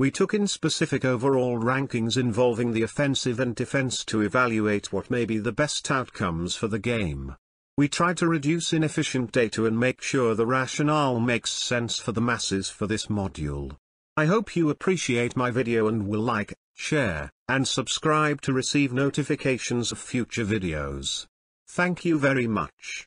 We took in specific overall rankings involving the offensive and defense to evaluate what may be the best outcomes for the game. We try to reduce inefficient data and make sure the rationale makes sense for the masses for this module. I hope you appreciate my video and will like, share, and subscribe to receive notifications of future videos. Thank you very much.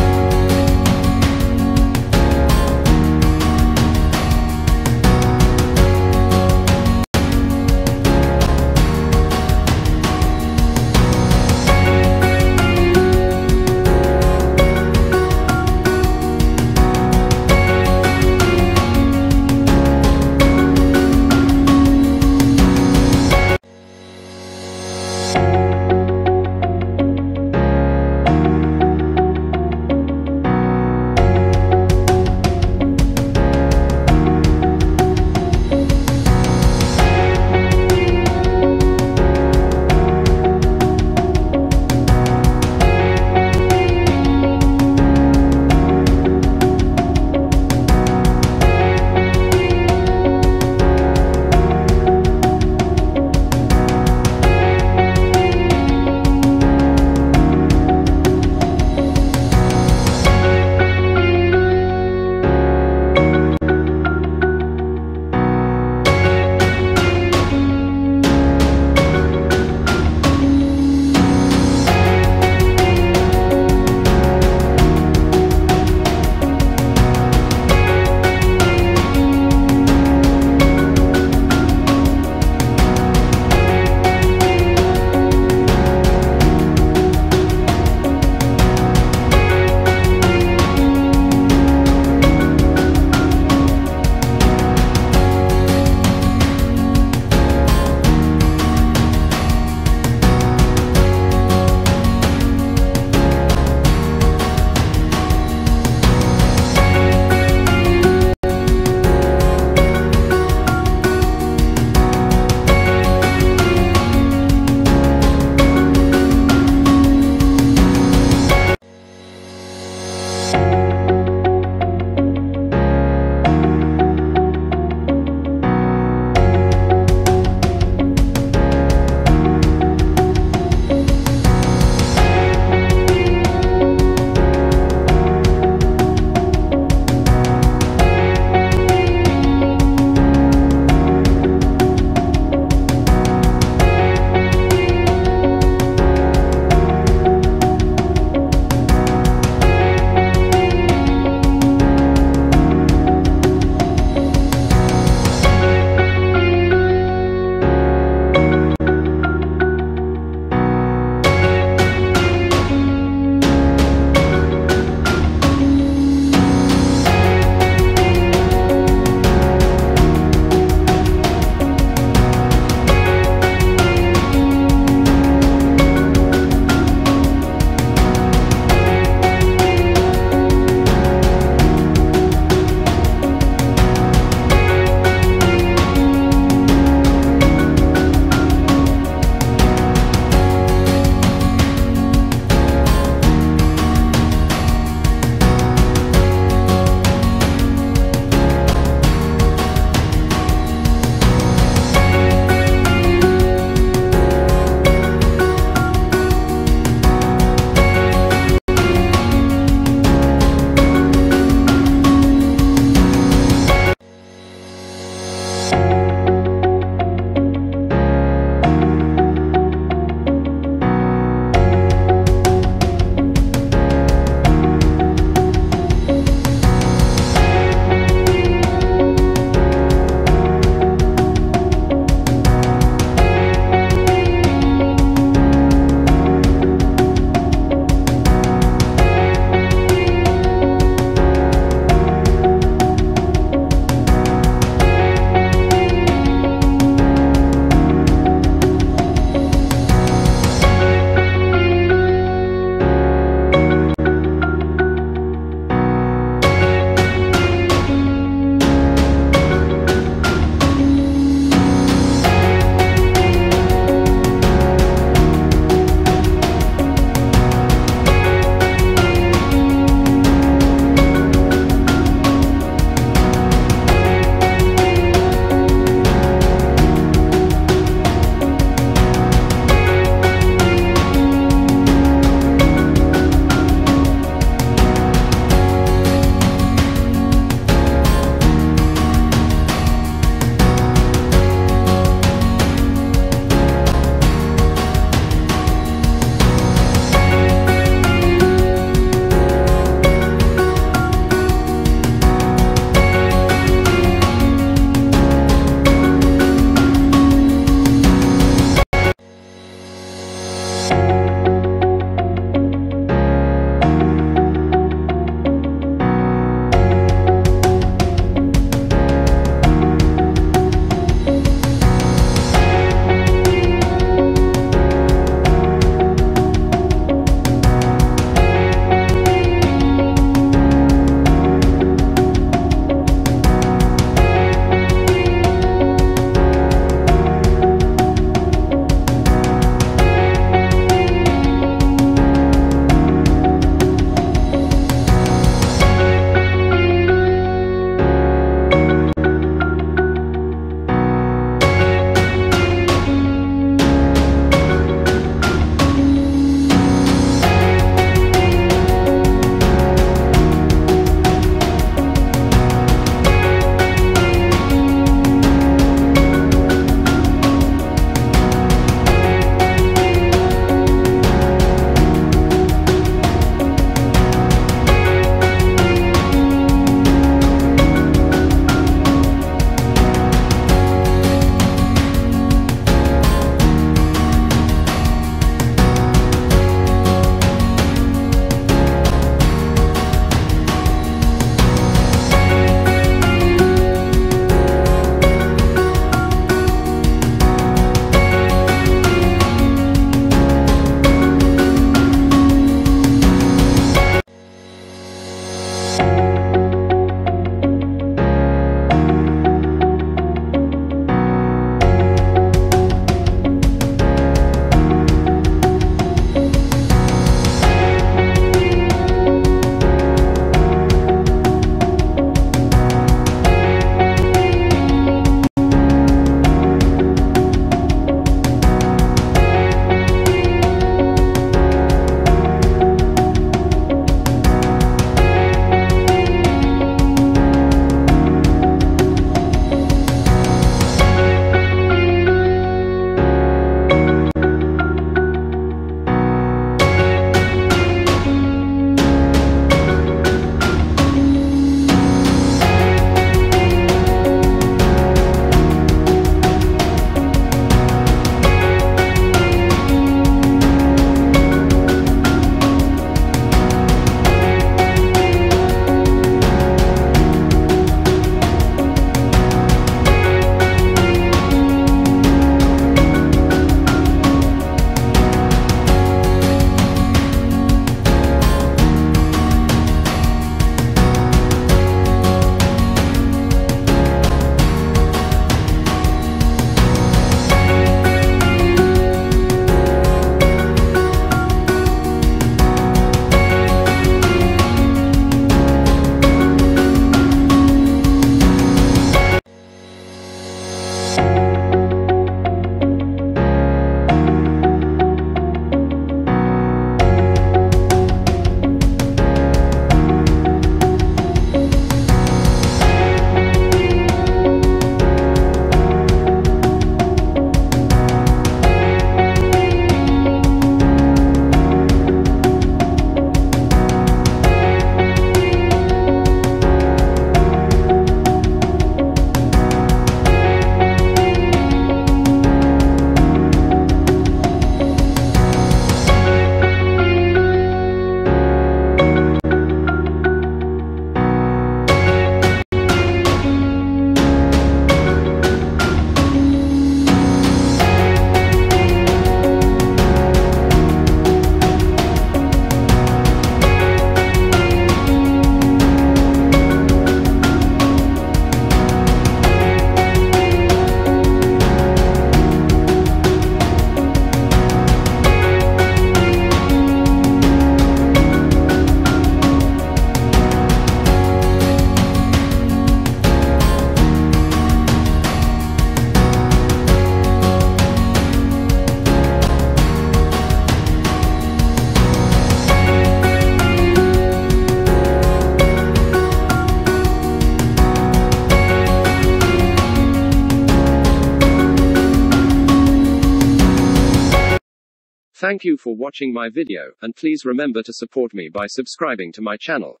Thank you for watching my video, and please remember to support me by subscribing to my channel.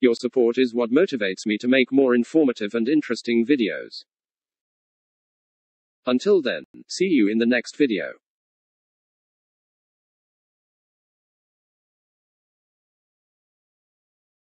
Your support is what motivates me to make more informative and interesting videos. Until then, see you in the next video.